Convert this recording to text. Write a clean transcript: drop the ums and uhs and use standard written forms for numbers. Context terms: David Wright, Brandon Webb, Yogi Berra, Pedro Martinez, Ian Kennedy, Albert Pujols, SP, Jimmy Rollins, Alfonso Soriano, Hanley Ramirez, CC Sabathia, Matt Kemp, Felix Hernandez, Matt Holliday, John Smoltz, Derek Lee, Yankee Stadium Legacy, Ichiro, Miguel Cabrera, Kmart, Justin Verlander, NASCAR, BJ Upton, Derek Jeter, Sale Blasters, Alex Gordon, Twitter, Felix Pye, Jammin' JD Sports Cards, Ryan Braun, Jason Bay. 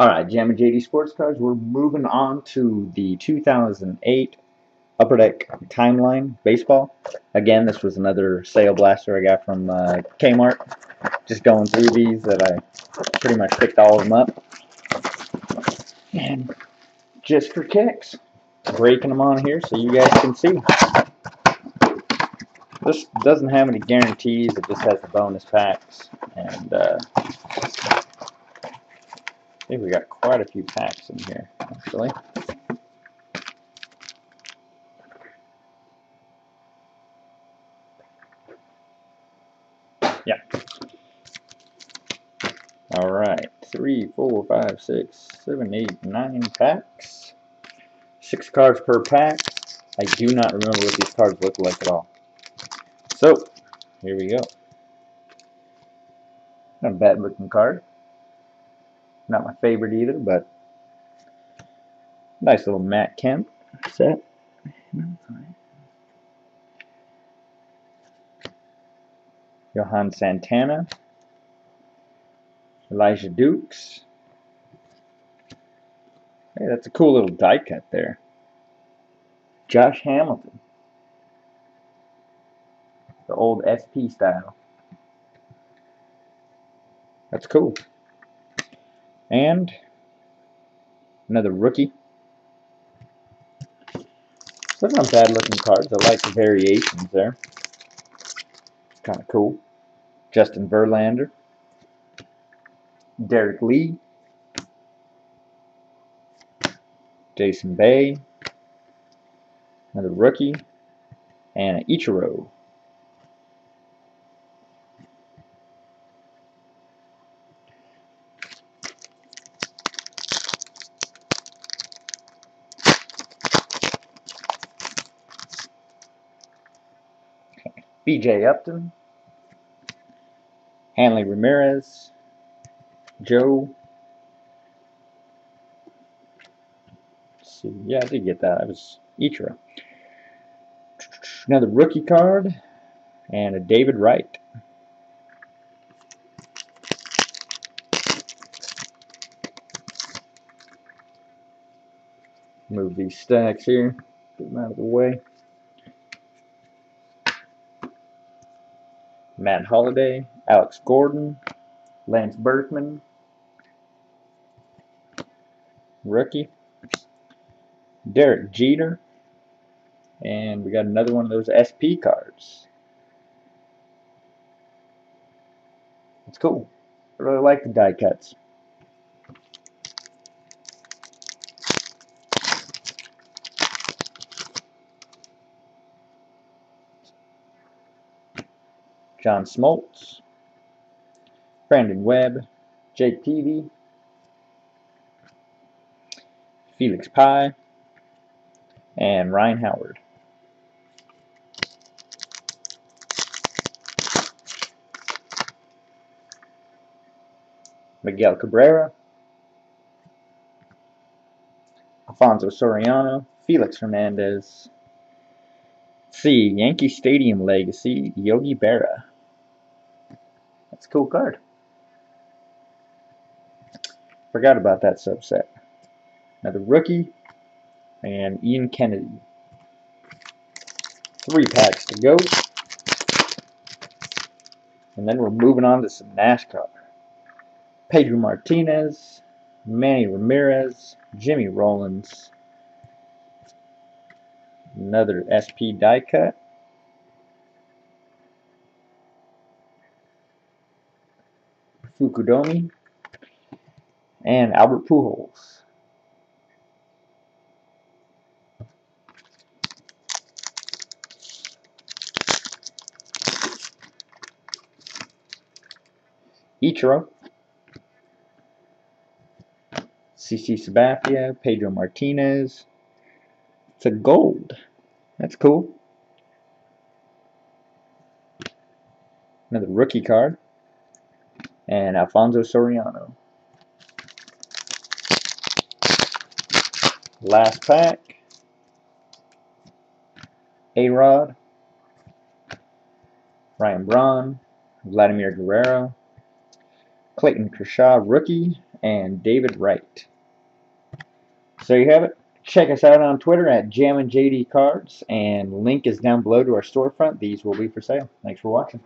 Alright, Jammin' JD Sports Cards, we're moving on to the 2008 Upper Deck Timeline Baseball. Again, this was another Sale Blaster I got from Kmart. Just going through these that I pretty much picked all of them up. And just for kicks, breaking them on here so you guys can see. This doesn't have any guarantees, it just has the bonus packs. And I think we got quite a few packs in here, actually. Yeah. Alright, 3, 4, 5, 6, 7, 8, 9 packs. 6 cards per pack. I do not remember what these cards look like at all. So, here we go. Not a bad looking card. Not my favorite either, but nice little Matt Kemp set. Johan Santana, Elijah Dukes. Hey, that's a cool little die cut there. Josh Hamilton, the old SP style. That's cool. And another rookie. They're not bad looking cards. I like the variations there. Kind of cool. Justin Verlander, Derek Lee, Jason Bay, another rookie, and Ichiro. BJ Upton, Hanley Ramirez, Joe. Let's see, yeah, I did get that. It was Ichiro. Another rookie card and a David Wright. Move these stacks here, get them out of the way. Matt Holliday, Alex Gordon, Lance Berkman, rookie, Derek Jeter, and we got another one of those SP cards. It's cool. I really like the die cuts. John Smoltz, Brandon Webb, Jake Peavy, Felix Pye, and Ryan Howard. Miguel Cabrera, Alfonso Soriano, Felix Hernandez. See, Yankee Stadium Legacy, Yogi Berra. That's a cool card. Forgot about that subset. Another rookie and Ian Kennedy. 3 packs to go. And then we're moving on to some NASCAR. Pedro Martinez, Manny Ramirez, Jimmy Rollins. Another SP die cut. Fukudomi and Albert Pujols. Ichiro, CC Sabathia, Pedro Martinez. It's a gold. That's cool. Another rookie card. And Alfonso Soriano. Last pack. A-Rod. Ryan Braun. Vladimir Guerrero. Clayton Kershaw, rookie. and David Wright. So you have it. Check us out on Twitter at Jammin' JD Cards, and link is down below to our storefront. These will be for sale. Thanks for watching.